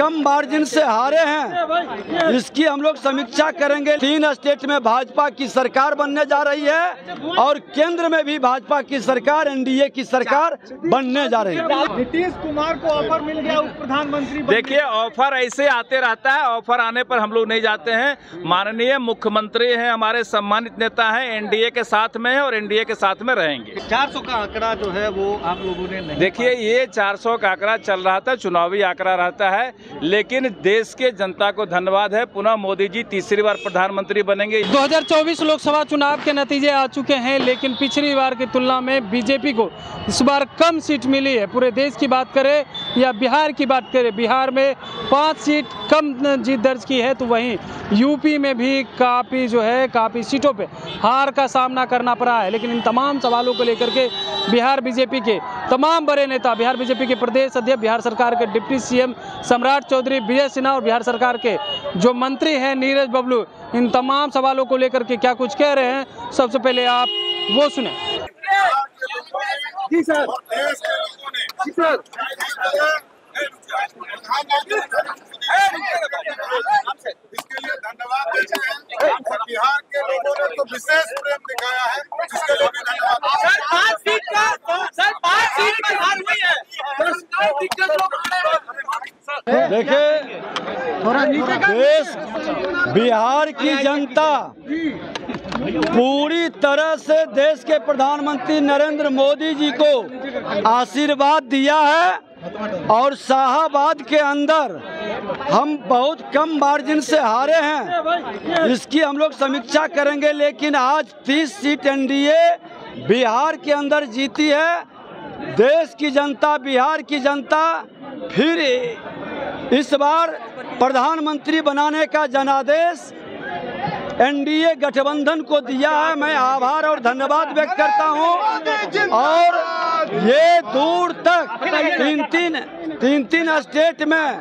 कम margin से हारे हैं, इसकी हम लोग समीक्षा करेंगे। 3 स्टेट में भाजपा की सरकार बनने जा रही है और केंद्र में भी भाजपा की सरकार, एनडीए की सरकार बनने जा रही है। नीतीश कुमार को ऑफर मिल गया उप प्रधानमंत्री। देखिए, ऑफर ऐसे आते रहता है, ऑफर आने पर हम लोग नहीं जाते हैं। माननीय मुख्यमंत्री हैं, हमारे सम्मानित नेता हैं, एनडीए के साथ में और एनडीए के साथ में रहेंगे। 400 का आंकड़ा जो है वो आप लोगों ने नहीं, देखिए ये 400 का आंकड़ा चल रहा था, चुनावी आंकड़ा रहता है, लेकिन देश के जनता को धन्यवाद है। पुनः मोदी जी तीसरी बार प्रधानमंत्री बनेंगे। 2024 लोकसभा चुनाव के नतीजे आ चुके हैं, लेकिन पिछली बार की तुलना में बीजेपी को इस बार कम सीट मिली है। पूरे देश की बात करें या बिहार की बात करें, बिहार में 5 सीट कम जीत दर्ज की है, तो वहीं यूपी में भी काफ़ी सीटों पे हार का सामना करना पड़ा है। लेकिन इन तमाम सवालों को लेकर के बिहार बीजेपी के तमाम बड़े नेता, बिहार बीजेपी के प्रदेश अध्यक्ष, बिहार सरकार के डिप्टी सीएम सम्राट चौधरी, विजय सिन्हा और बिहार सरकार के जो मंत्री हैं नीरज बबलू, इन तमाम सवालों को लेकर के क्या कुछ कह रहे हैं, सबसे पहले आप वो सुने। जी सर, जी सर, इसके लिए धन्यवाद देते हैं। बिहार के लोगों ने तो विशेष प्रेम दिखाया है, इसके लिए भी धन्यवाद। सर 5 सीट का, सर 5 सीट पर हार हुई है। देखिए, देश बिहार की जनता पूरी तरह से देश के प्रधानमंत्री नरेंद्र मोदी जी को आशीर्वाद दिया है और शाहबाद के अंदर हम बहुत कम मार्जिन से हारे हैं, इसकी हम लोग समीक्षा करेंगे। लेकिन आज 30 सीट एनडीए बिहार के अंदर जीती है। देश की जनता, बिहार की जनता फिर इस बार प्रधानमंत्री बनाने का जनादेश एनडीए गठबंधन को दिया है। मैं आभार और धन्यवाद व्यक्त करता हूं। और ये दूर तक तीन स्टेट में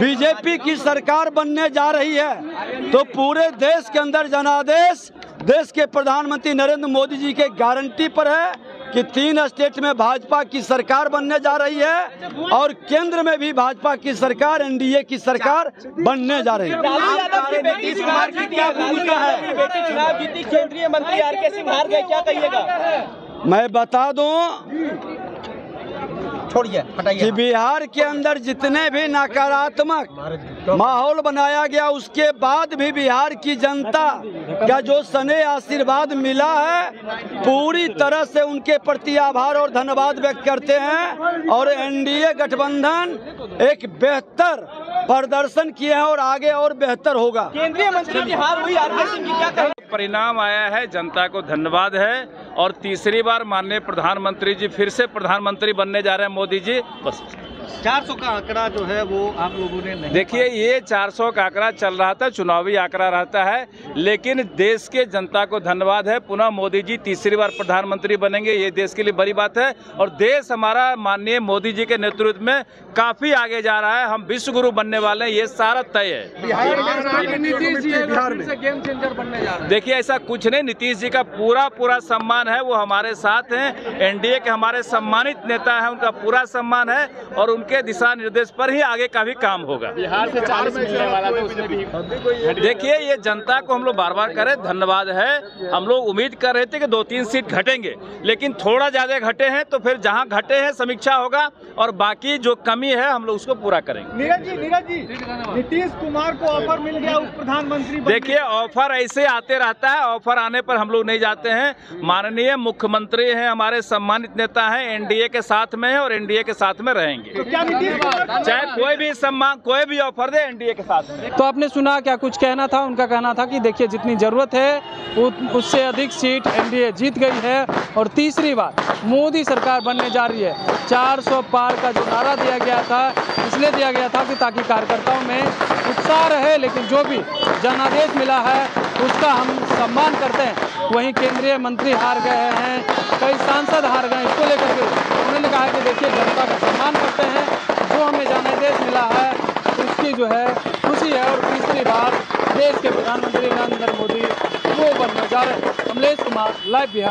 बीजेपी की सरकार बनने जा रही है, तो पूरे देश के अंदर जनादेश देश के प्रधानमंत्री नरेंद्र मोदी जी के गारंटी पर है कि 3 स्टेट में भाजपा की सरकार बनने जा रही है और केंद्र में भी भाजपा की सरकार, एनडीए की सरकार बनने जा रही है। नीतीश कुमार की क्या भूमिका है? बेटी चुनाव जीती, केंद्रीय मंत्री आरके सिंह हार गए, क्या कहिएगा? मैं बता दूं, छोड़िए हटाइए, कि बिहार के अंदर जितने भी नकारात्मक माहौल बनाया गया, उसके बाद भी बिहार की जनता का जो स्नेह आशीर्वाद मिला है, पूरी तरह से उनके प्रति आभार और धन्यवाद व्यक्त करते हैं। और एनडीए गठबंधन एक बेहतर प्रदर्शन किया है और आगे और बेहतर होगा। केंद्रीय मंत्री बिहार हुई, आरके सिंह की क्या कहें? परिणाम आया है, जनता को धन्यवाद है और तीसरी बार माननीय प्रधानमंत्री जी फिर से प्रधानमंत्री बनने जा रहे हैं मोदी जी। बस 400 का आंकड़ा जो है वो आप लोगों ने नहीं, देखिए ये 400 का आंकड़ा चल रहा था, चुनावी आंकड़ा रहता है, लेकिन देश के जनता को धन्यवाद है। पुनः मोदी जी तीसरी बार प्रधानमंत्री बनेंगे, ये देश के लिए बड़ी बात है और देश हमारा माननीय मोदी जी के नेतृत्व में काफी आगे जा रहा है। हम विश्व गुरु बनने वाले हैं, ये सारा तय है। देखिए ऐसा कुछ नहीं, नीतीश जी का पूरा पूरा सम्मान है, वो हमारे साथ हैं, एनडीए के हमारे सम्मानित नेता है, उनका पूरा सम्मान है और उनके दिशा निर्देश पर ही आगे का भी काम होगा। बिहार से 40 मिलने वाला था, उसमें भी देखिए, ये जनता को हम लोग बार बार करें धन्यवाद है। हम लोग उम्मीद कर रहे थे कि 2-3 सीट घटेंगे, लेकिन थोड़ा ज्यादा घटे हैं, तो फिर जहां घटे हैं समीक्षा होगा और बाकी जो कमी है हम लोग उसको पूरा करेंगे। नीरज जी, नीतीश कुमार को ऑफर मिल गया उप प्रधानमंत्री। देखिए ऑफर ऐसे आते रहता है, ऑफर आने पर हम लोग नहीं जाते हैं। माननीय मुख्यमंत्री हैं, हमारे सम्मानित नेता हैं, एनडीए के साथ में और एनडीए के साथ में रहेंगे, चाहे कोई भी सम्मान, कोई भी ऑफर दे, एनडीए के साथ है। तो आपने सुना क्या कुछ कहना था, उनका कहना था कि देखिए जितनी जरूरत है उससे अधिक सीट एनडीए जीत गई है और तीसरी बार मोदी सरकार बनने जा रही है। 400 पार का जो नारा दिया गया था, इसलिए दिया गया था कि ताकि कार्यकर्ताओं में उत्साह रहे, लेकिन जो भी जनादेश मिला है उसका हम सम्मान करते हैं। वहीं केंद्रीय मंत्री हार गए हैं, कई सांसद हार गए, इसको लेकर के उन्होंने कहा कि देखिए जनता का सम्मान करते हैं, जो हमें जनादेश मिला है उसकी जो है खुशी है और तीसरी बार देश के प्रधानमंत्री नरेंद्र मोदी वो बनने जा रहे हैं। कमलेश कुमार, लाइव बिहार।